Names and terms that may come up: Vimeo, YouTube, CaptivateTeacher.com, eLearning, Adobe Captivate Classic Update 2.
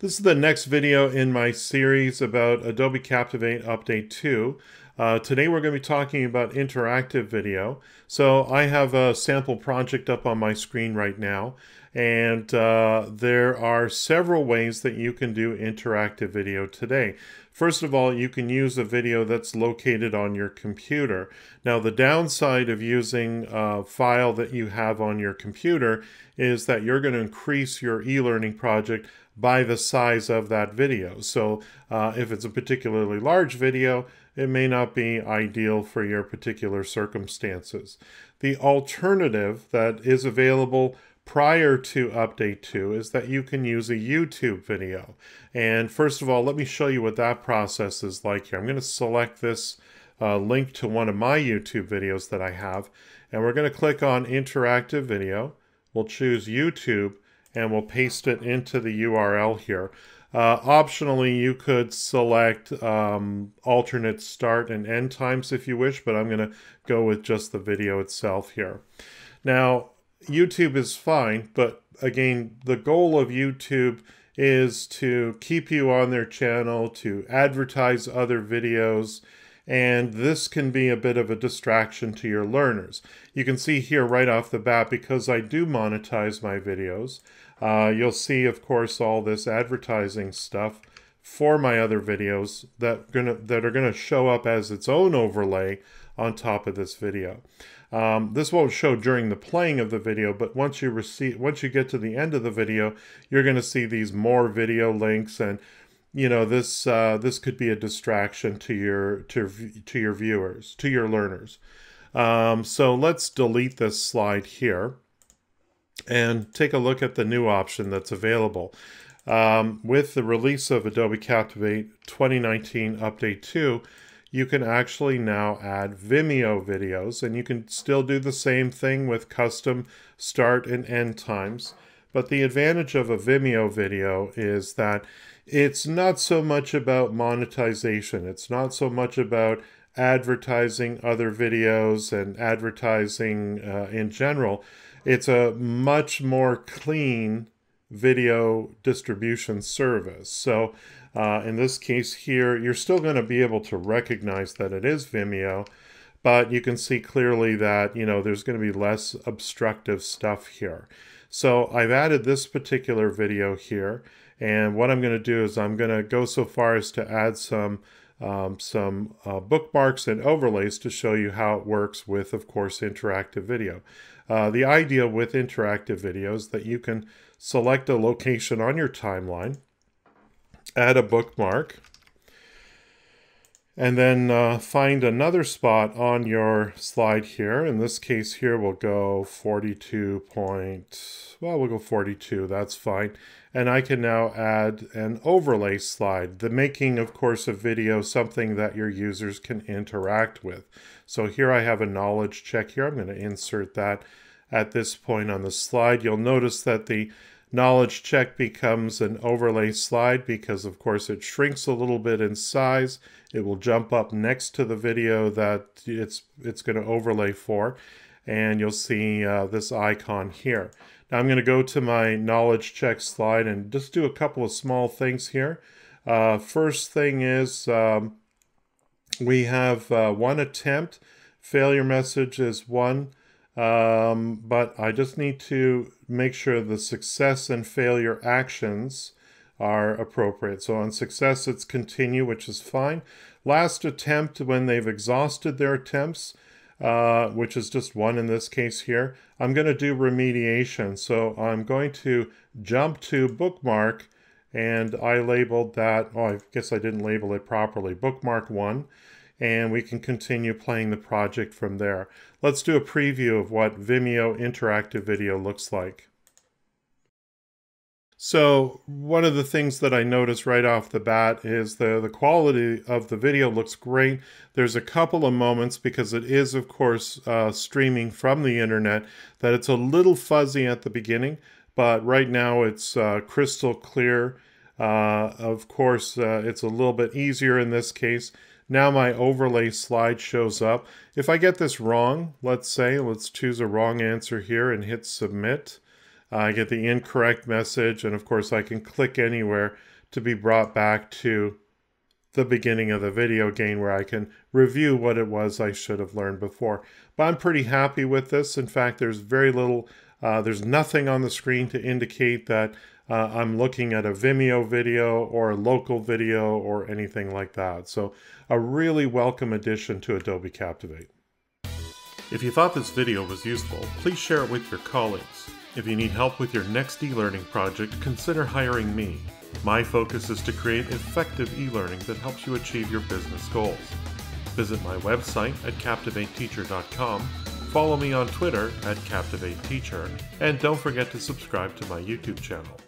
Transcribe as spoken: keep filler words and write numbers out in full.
This is the next video in my series about Adobe Captivate Update two. Uh, today we're going to be talking about interactive video. So I have a sample project up on my screen right now, and uh, there are several ways that you can do interactive video today. First of all, you can use a video that's located on your computer. Now, the downside of using a file that you have on your computer is that you're going to increase your e-learning project by the size of that video. So uh, if it's a particularly large video, it may not be ideal for your particular circumstances. The alternative that is available prior to Update two is that you can use a YouTube video. And first of all, let me show you what that process is like here. I'm going to select this uh, link to one of my YouTube videos that I have, and we're going to click on Interactive Video. We'll choose YouTube, and we'll paste it into the U R L here. Uh, optionally, you could select um, alternate start and end times if you wish, but I'm going to go with just the video itself here. Now, YouTube is fine, but again, the goal of YouTube is to keep you on their channel, to advertise other videos, and this can be a bit of a distraction to your learners. You can see here right off the bat, because I do monetize my videos, uh, you'll see, of course, all this advertising stuff for my other videos that, gonna, that are going to show up as its own overlay on top of this video. Um, this won't show during the playing of the video, but once you, receive, once you get to the end of the video, you're going to see these more video links, and you know, this uh, this could be a distraction to your to to your viewers, to your learners. Um, so let's delete this slide here and take a look at the new option that's available. Um, with the release of Adobe Captivate twenty nineteen Update two, you can actually now add Vimeo videos, and you can still do the same thing with custom start and end times. But the advantage of a Vimeo video is that it's not so much about monetization. It's not so much about advertising other videos and advertising uh, in general. It's a much more clean video distribution service. So uh, in this case here, you're still going to be able to recognize that it is Vimeo, but you can see clearly that, you know, there's going to be less obstructive stuff here. So I've added this particular video here, and what I'm going to do is I'm going to go so far as to add some um, some uh, bookmarks and overlays to show you how it works with, of course, interactive video. Uh, the idea with interactive video is that you can select a location on your timeline, add a bookmark, and then uh, find another spot on your slide here. In this case here, we'll go forty-two point, well, we'll go forty-two, that's fine. And I can now add an overlay slide, the making, of course, of video something that your users can interact with. So here I have a knowledge check here. I'm going to insert that at this point on the slide. You'll notice that the knowledge check becomes an overlay slide because, of course, it shrinks a little bit in size. It will jump up next to the video that it's it's going to overlay for, and you'll see uh, this icon here. Now I'm going to go to my knowledge check slide and just do a couple of small things here. Uh, first thing is um, we have uh, one attempt. Failure message is one. Um, but I just need to make sure the success and failure actions are appropriate. So on success, it's continue, which is fine. Last attempt, when they've exhausted their attempts, uh, which is just one in this case here, I'm going to do remediation. So I'm going to jump to bookmark, and I labeled that, oh, I guess I didn't label it properly, bookmark one. And we can continue playing the project from there. Let's do a preview of what Vimeo interactive video looks like. So one of the things that I noticed right off the bat is the, the quality of the video looks great. There's a couple of moments, because it is, of course, uh, streaming from the internet, that it's a little fuzzy at the beginning, but right now it's uh, crystal clear. Uh, of course, uh, it's a little bit easier in this case. Now my overlay slide shows up. If I get this wrong, let's say, let's choose a wrong answer here and hit submit. Uh, I get the incorrect message, and of course I can click anywhere to be brought back to the beginning of the video again, where I can review what it was I should have learned before. But I'm pretty happy with this. In fact, there's very little, uh, there's nothing on the screen to indicate that uh, I'm looking at a Vimeo video or a local video or anything like that. So a really welcome addition to Adobe Captivate. If you thought this video was useful, please share it with your colleagues. If you need help with your next e-learning project, consider hiring me. My focus is to create effective e-learning that helps you achieve your business goals. Visit my website at Captivate Teacher dot com, follow me on Twitter at Captivate Teacher, and don't forget to subscribe to my YouTube channel.